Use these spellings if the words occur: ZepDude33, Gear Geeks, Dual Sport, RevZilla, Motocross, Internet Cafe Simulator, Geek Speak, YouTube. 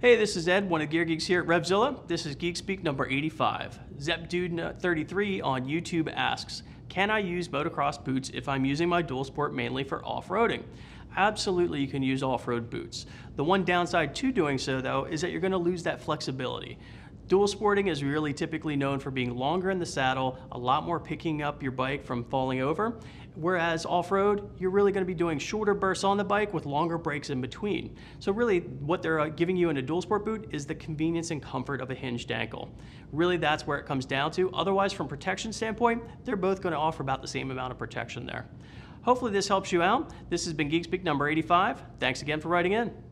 Hey, this is Ed, one of the Gear Geeks here at RevZilla. This is Geek Speak number 85. ZepDude33 on YouTube asks, can I use motocross boots if I'm using my dual sport mainly for off-roading? Absolutely, you can use off-road boots. The one downside to doing so, though, is that you're going to lose that flexibility. Dual sporting is really typically known for being longer in the saddle, a lot more picking up your bike from falling over, whereas off-road, you're really going to be doing shorter bursts on the bike with longer breaks in between. So really what they're giving you in a dual sport boot is the convenience and comfort of a hinged ankle. Really that's where it comes down to. Otherwise, from protection standpoint, they're both going to offer about the same amount of protection there. Hopefully this helps you out. This has been Geek Speak number 85. Thanks again for writing in.